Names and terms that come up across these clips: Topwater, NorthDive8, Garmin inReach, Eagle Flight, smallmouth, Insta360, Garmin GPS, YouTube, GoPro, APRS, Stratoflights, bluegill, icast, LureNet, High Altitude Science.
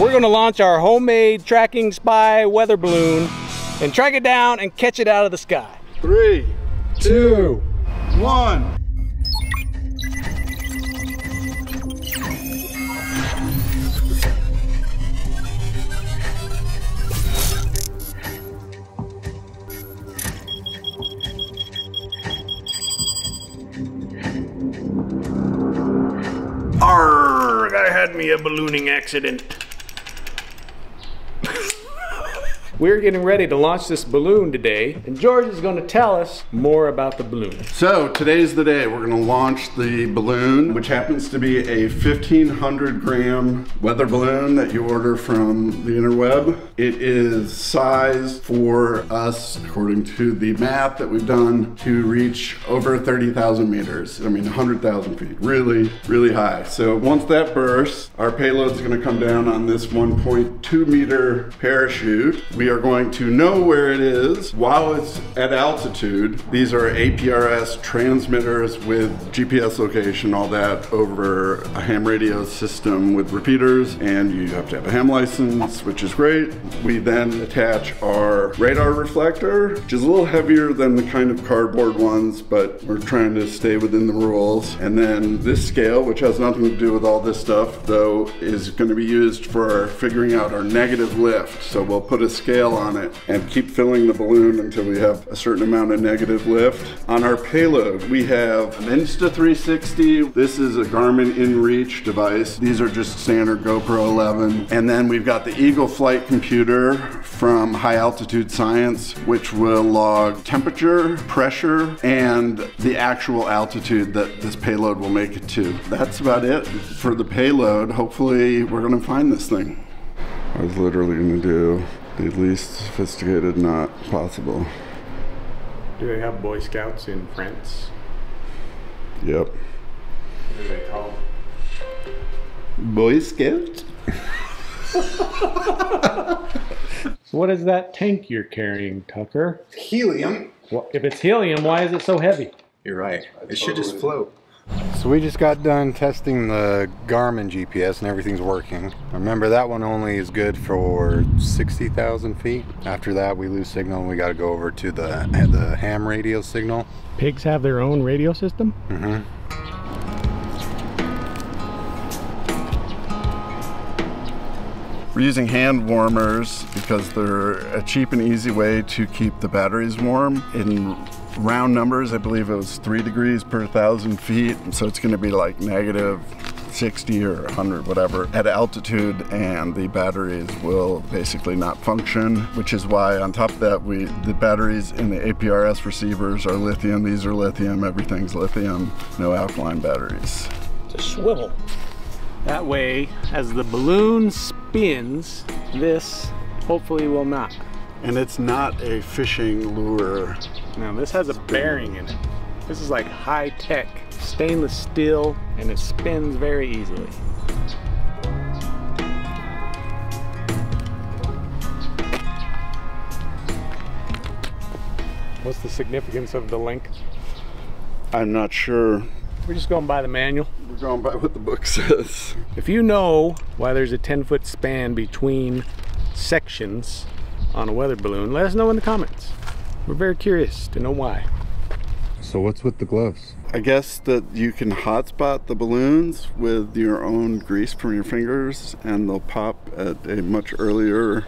We're gonna launch our homemade tracking spy weather balloon and track it down and catch it out of the sky. 3, 2, 1. Arrgh, I had me a ballooning accident. We're getting ready to launch this balloon today, and George is going to tell us more about the balloon. So today's the day. We're going to launch the balloon, which happens to be a 1,500 gram weather balloon that you order from the interweb. It is sized for us, according to the math that we've done, to reach over 30,000 meters. I mean, 100,000 feet, really, really high. So once that bursts, our payload's going to come down on this 1.2 meter parachute. We are going to know where it is while it's at altitude. These are APRS transmitters with GPS location, all that, over a ham radio system with repeaters, and you have to have a ham license, which is great. We then attach our radar reflector, which is a little heavier than the kind of cardboard ones, but we're trying to stay within the rules. And then this scale, which has nothing to do with all this stuff, though, is going to be used for figuring out our negative lift. So we'll put a scale on it and keep filling the balloon until we have a certain amount of negative lift. On our payload, we have an Insta360. This is a Garmin inReach device. These are just standard GoPro 11. And then we've got the Eagle Flight computer from High Altitude Science, which will log temperature, pressure, and the actual altitude that this payload will make it to. That's about it for the payload. Hopefully we're gonna find this thing. I was literally gonna do the least sophisticated knot possible. Do they have Boy Scouts in France? Yep. What do they call them? Boy Scouts? So what is that tank you're carrying, Tucker? Helium. Well, if it's helium, why is it so heavy? You're right. It should just float. So we just got done testing the Garmin GPS and everything's working. Remember, that one only is good for 60,000 feet. After that, we lose signal and we got to go over to the ham radio signal. Pigs have their own radio system? Mm-hmm. We're using hand warmers because they're a cheap and easy way to keep the batteries warm. In round numbers, I believe it was 3 degrees per 1,000 feet. So it's gonna be like negative 60 or 100, whatever, at altitude, and the batteries will basically not function, which is why on top of that, the batteries in the APRS receivers are lithium. These are lithium, everything's lithium, no alkaline batteries. It's a swivel. That way, as the balloon spins, this hopefully will not. And it's not a fishing lure. No, this has a bearing in it. This is like high-tech stainless steel, and it spins very easily. What's the significance of the length? I'm not sure. We're just going by the manual. We're going by what the book says. If you know why there's a 10-foot span between sections on a weather balloon, let us know in the comments. We're very curious to know why. So what's with the gloves? I guess that you can hotspot the balloons with your own grease from your fingers, and they'll pop at a much earlier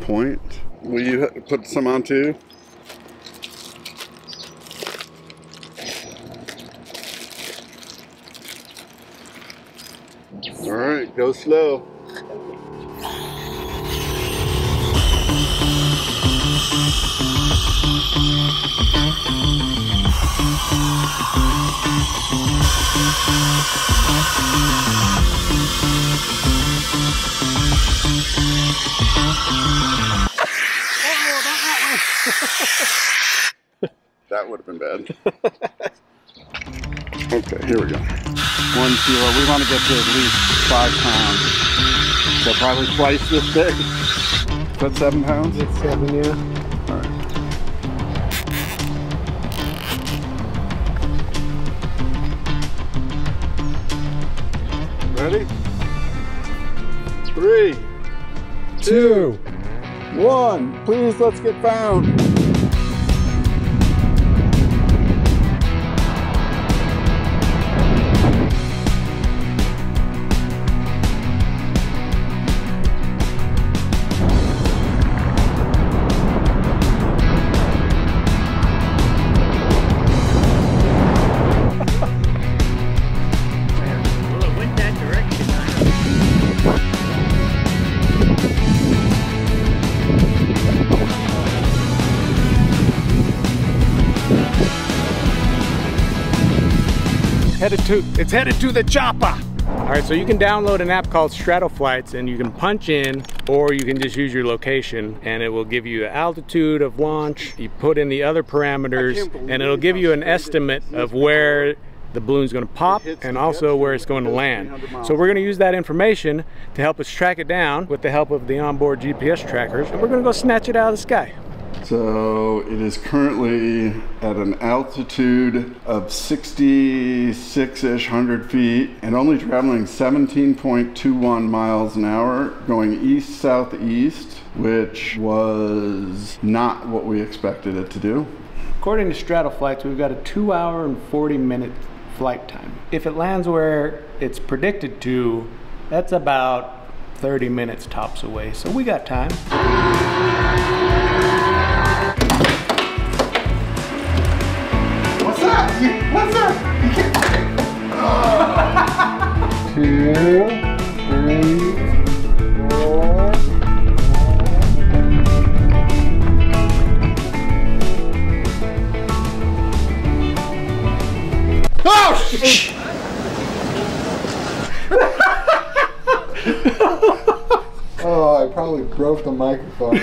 point. Will you put some on too? All right, go slow. That would have been bad. Okay, here we go. 1 kilo. We want to get to at least 5 pounds. So probably twice this big. Is that 7 pounds? It's 7, yeah. Ready? 3. 3, 2, 1. Please, let's get found. It's headed to the chopper. All right, so you can download an app called Stratoflights, and you can punch in, or you can just use your location, and it will give you the altitude of launch. You put in the other parameters, and it'll give you an estimate of where the balloon's gonna pop and also where it's going to land. So we're gonna use that information to help us track it down with the help of the onboard GPS trackers, and we're gonna go snatch it out of the sky. So it is currently at an altitude of 66-ish hundred feet and only traveling 17.21 miles an hour, going east-southeast, which was not what we expected it to do. According to Stratoflights, we've got a 2-hour and 40-minute flight time. If it lands where it's predicted to, that's about 30 minutes tops away, so we got time. What's up? You can't take it. Oh. 2, 3, 4. Oh, shit! Oh, I probably broke the microphone.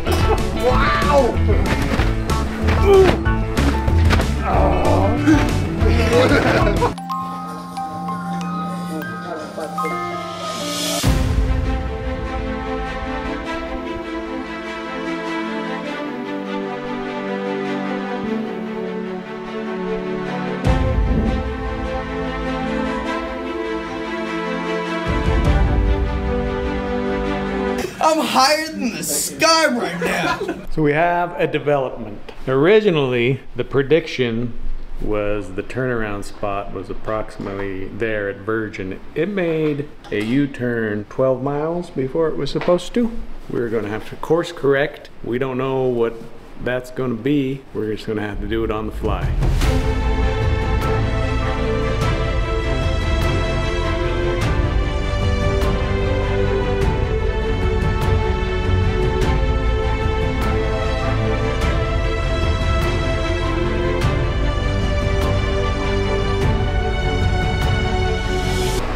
Wow! Oh. I'm higher than the sky right now. So we have a development. Originally, the prediction was the turnaround spot was approximately there at Virgin. It made a U-turn 12 miles before it was supposed to. We're gonna have to course correct. We don't know what that's gonna be. We're just gonna have to do it on the fly.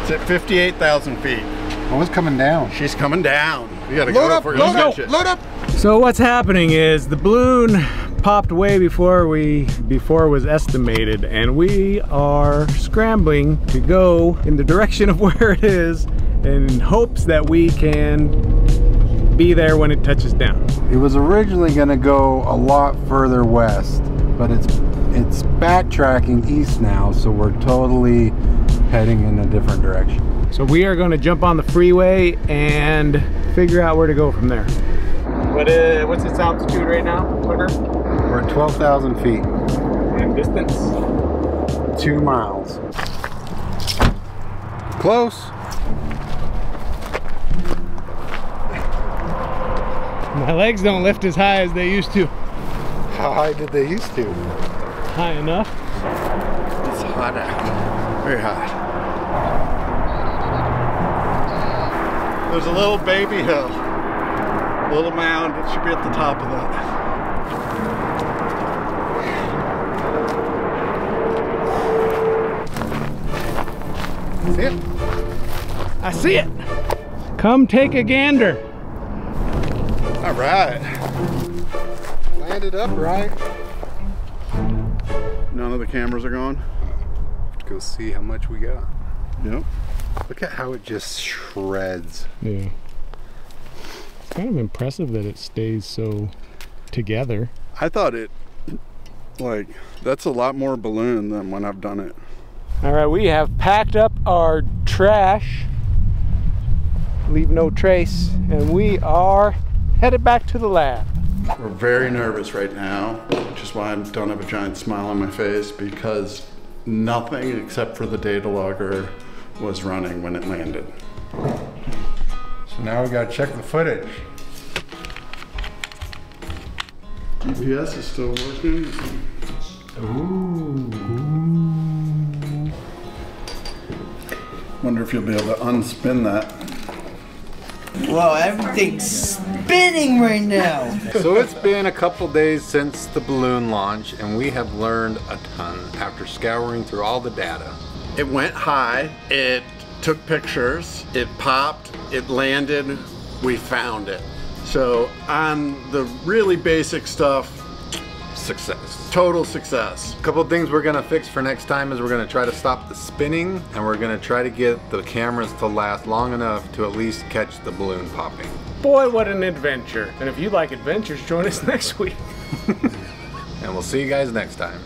It's at 58,000 feet. Oh, it's coming down. She's coming down. We gotta go for it. Load up, load up. So what's happening is the balloon popped way before it was estimated, and we are scrambling to go in the direction of where it is in hopes that we can be there when it touches down. It was originally gonna go a lot further west, but it's backtracking east now, so we're totally heading in a different direction. So we are going to jump on the freeway and figure out where to go from there. What's its altitude right now, Tucker? We're at 12,000 feet. And distance? 2 miles. Close. My legs don't lift as high as they used to. How high did they used to? High enough. It's hot out. Very hot. There's a little baby hill. A little mound. It should be at the top of that. See it? I see it! Come take a gander. Alright. Landed upright. None of the cameras are gone. Have to go see how much we got. Yep. Look at how it just shreds. Yeah. It's kind of impressive that it stays so together. I thought it, like, that's a lot more balloon than when I've done it. All right, we have packed up our trash, leave no trace, and we are headed back to the lab. We're very nervous right now, which is why I don't have a giant smile on my face, because nothing except for the data logger was running when it landed. So now we gotta check the footage. GPS is still working. Ooh. Wonder if you'll be able to unspin that. Wow, everything's spinning right now. So it's been a couple days since the balloon launch, and we have learned a ton after scouring through all the data. It went high, it took pictures, it popped, it landed, we found it. So on the really basic stuff, success. Total success. A couple of things we're gonna fix for next time is we're gonna try to stop the spinning, and we're gonna try to get the cameras to last long enough to at least catch the balloon popping. Boy, what an adventure. And if you like adventures, join us next week. And we'll see you guys next time.